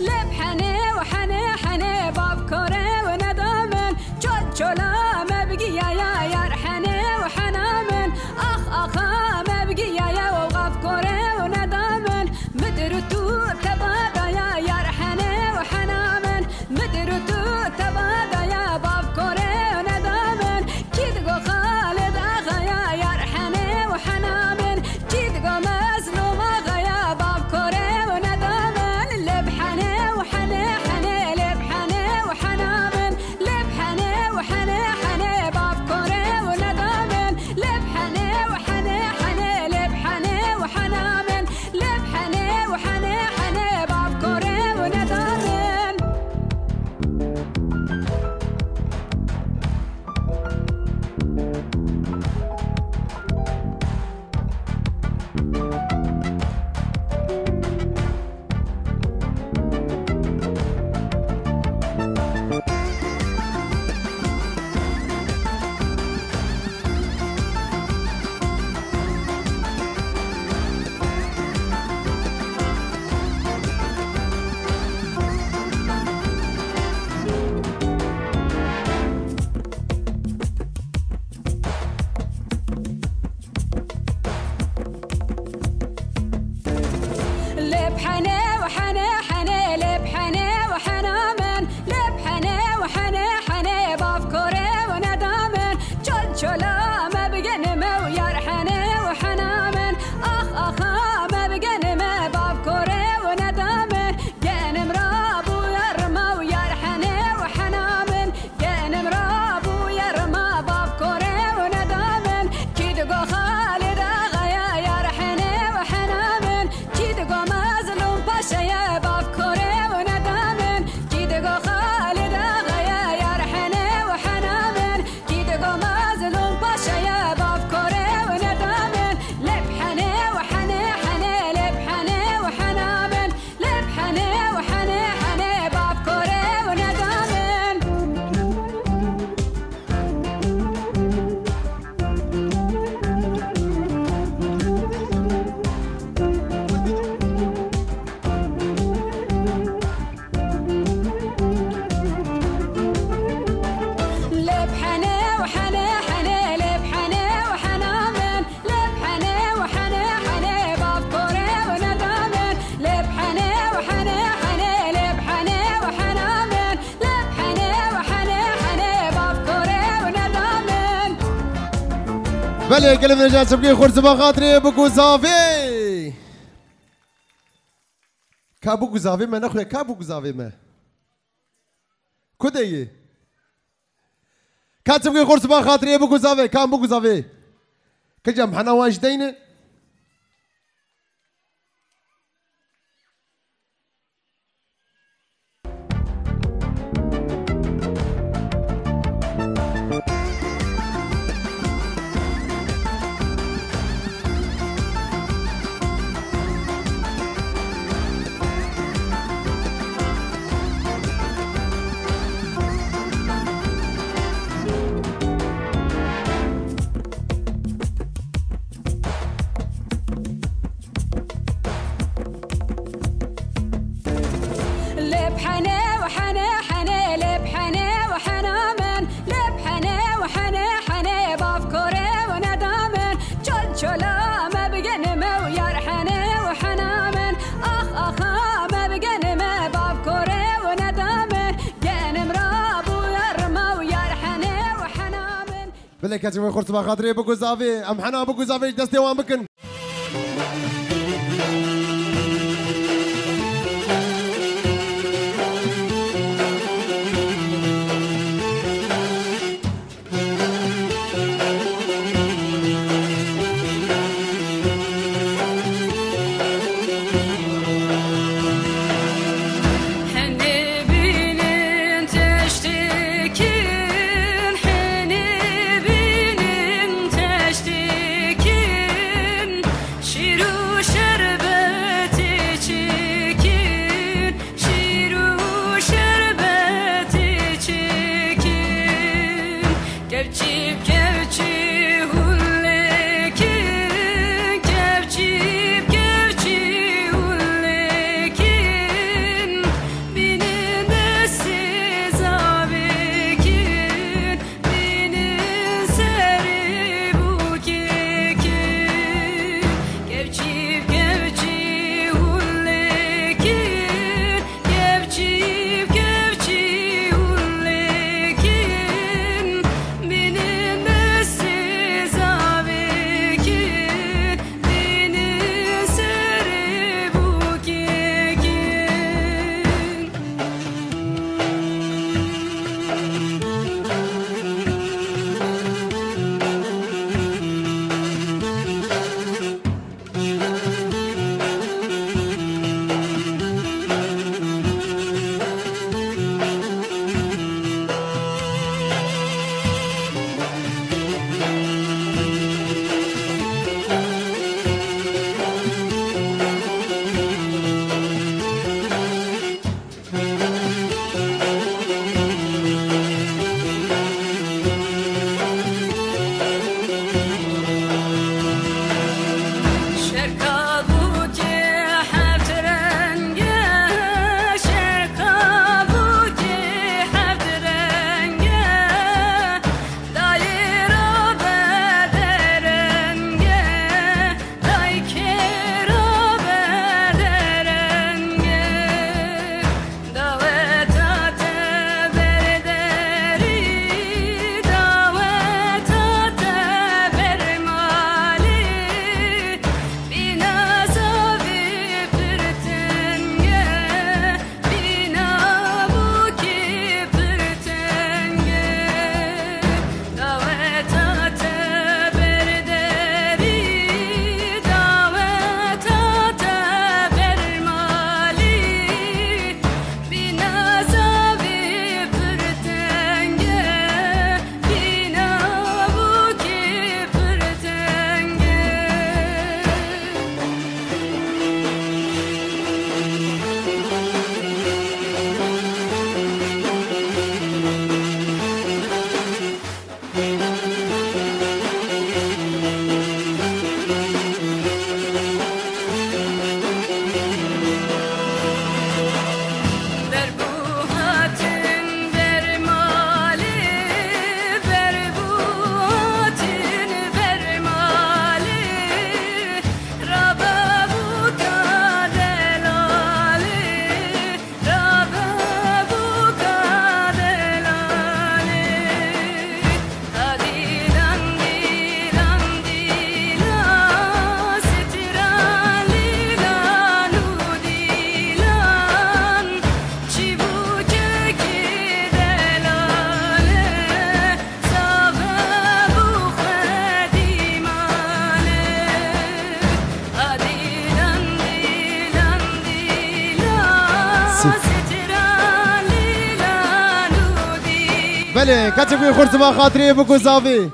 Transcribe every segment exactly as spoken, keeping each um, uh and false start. لب حني وحني حني باب كوري وندامن جد شولا ما بقي يا يار حني وحنامن أخ أخا ما بقي يا وغاف كوري وندامن مدرتو تبادا يا يار حني وحنامن مدرتو تبادا يا باب كوري وندامن كدقو خالد أخا يا يار حني وحنامن كدقو مظلوم أخا يا باب كوري وندامن لب حني وحني حني لب حني وحنامن لب حني وحني حني باب كوري وندامن لب حني وحني حني لب حني وحنامن لب حني وحني حني باب كوري وندامن لب حني وحني حني لب حني وحنامن لب حني وحني حني باب كوري وندامن جد شولا ما بقنمه ويار حني وحنامن أخ أخا ما بقنمه باب كوري وندامن قنم راب ويرمى ويار حني وحنامن قنم راب ويرمى باب كوري وندامن كدقو خالد أغا يا يار حني وحنامن كدقو يا باب كوري وندامن كدقو خالد أغا يا رحني وحنامن كدقو مظلوم باشا يا باب كوري وندامن لب حني وحني حني لب حني وحنامن لب حني وحني حني باب كوري وندامن لب حني وحني حني لب حني وحنامن لب حني وحني حني باب كوري وندامن لب حني وحني حني لب حني وحنامن لب حني وحني حني باب كوري وندامن بلي قلب رجال سبقي خرز بخاطري بكو زافي كابو زافي ما نخويا كابو زافي ما كدي كاتب كي خرس با خاطري ابو كوزافي كان بو كوزافي كجم حنا واجدين لب حني وحني حني لب حني وحنامن لب حني وحني حني باب كوري وندامن جد شولا ما بقنمه ويار حني وحنامن أخ أخا ما بقنمه باب كوري وندامن قنم راب ويرمى ويار حني وحنامن بلي كاتب خرس ما خاطري بكو زافي أم حنا بكو زافي دستي وان بكن you do بله کاتیب که خورت با خاطری بکو زاوی.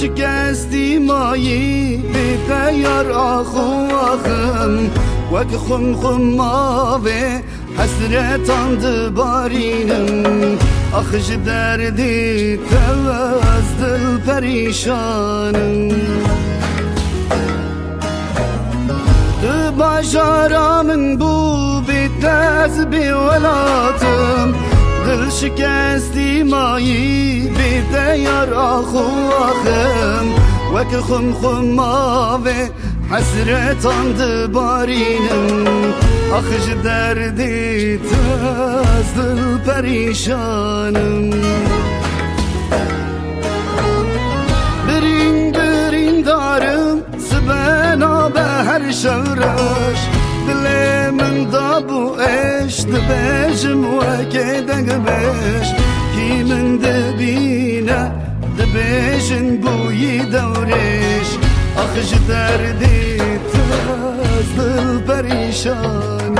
شکستی مایی به تیار آخو آخم وک خم خم ماوه حسرتان دبارینم آخش دردی تو از دل پریشانم تو باشارم بو به تز به ولاتم دل شکستی مایی بی دیار آخو آخم وک خم خم ماوه حسرتان دبارینم آخش دردی تو از دل پریشانم برین برین دارم سبنا به هر شورش دل من دابو اش دبجم وکی دگبش کی من دبینه دبجن بوی دورش آخش دردی تاز دل پریشانم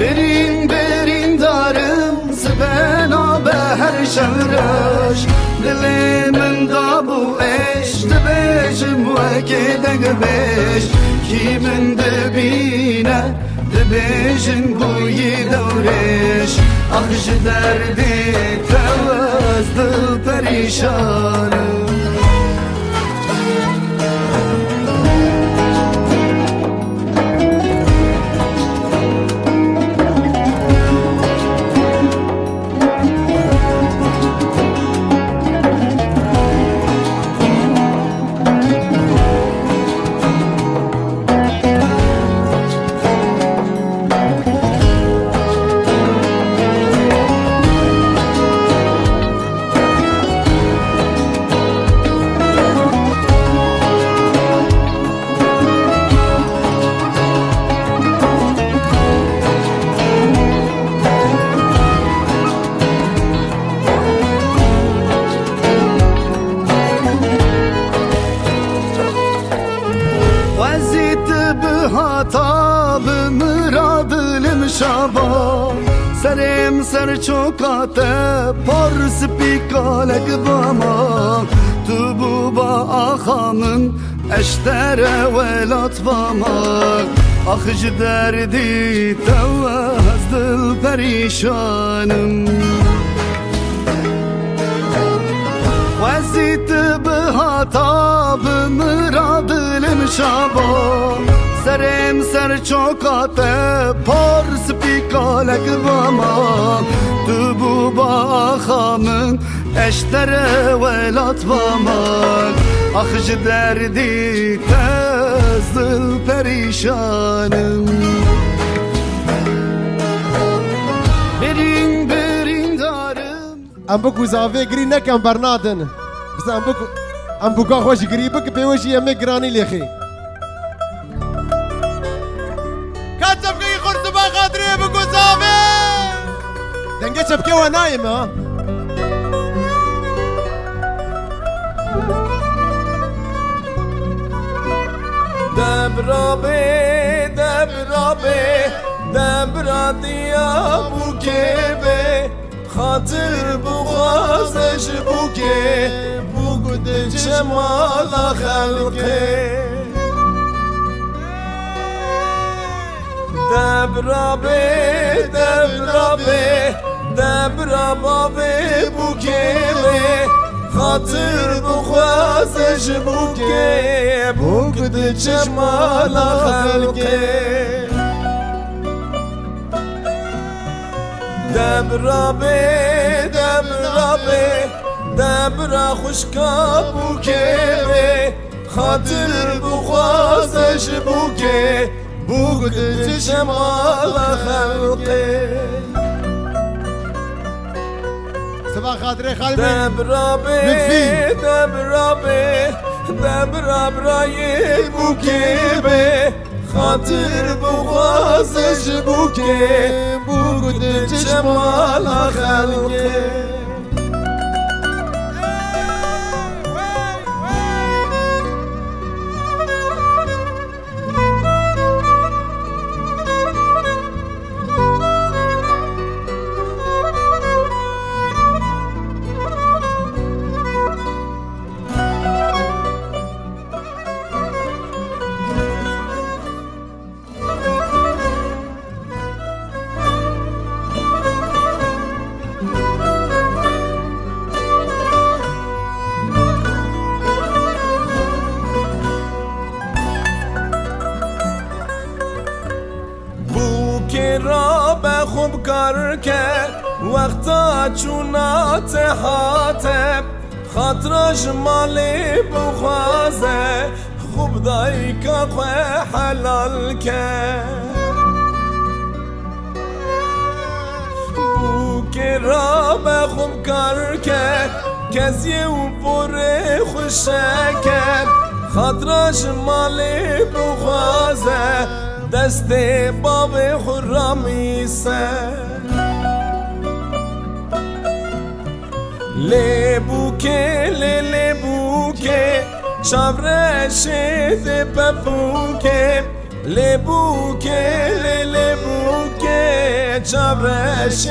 برین برین دارم سبنا به هر شهرش دل من دابو اش دبجم وکی دگبش کی من دبینه دبجن بوی دورش آخش دردی تواز دل پریشانم سرم سر چوکاته پر سپیکالک باما تو بو با آخامن اشتره ولات باما آخش دردی تو از دل پریشانم وزیت به هاتاب مراد لمشابا سرم سر چوکاته پر سپیکالک باما تو بو با خامن اشتره ولات باما آخش دردی تاز دل پریشانم برین برین دارم ام بکو زاوی گری نکم برنادن بس ام بکو ام بکا خوش گری بک پیوشی امی گرانی لیخی دنگه چپکه و نایم ها دبرا به دبرا به دبرا دیا بوکه به خاطر بغازش بوکه بوگده جمال خلقه دبرا به دبرا به دبر بابی بوکیله خاطر بخوازش بوکه بوکد چشمال خلقه دبر بی دبر بی دبر خوشکا بوکه خاطر بخوازش بوکه بوکد چشمال خلقه سبا خاطر خالبي لطفي دبرابي دبراب رايي بوكيبي خاطر بغازش بوكي بوكد جمال خلقي خوب کار کرد وقتا چونات حاتم خاطرش مالی بخوازه خوب دایی که خواه حلال کرد بو که را به خوب کار کرد کسی و بره خوشه کرد خاطرش مالی بخوازه دست باب خرامی سر لبوکه لبوکه چابرشت پپوکه لبوکه لبوکه چابرشت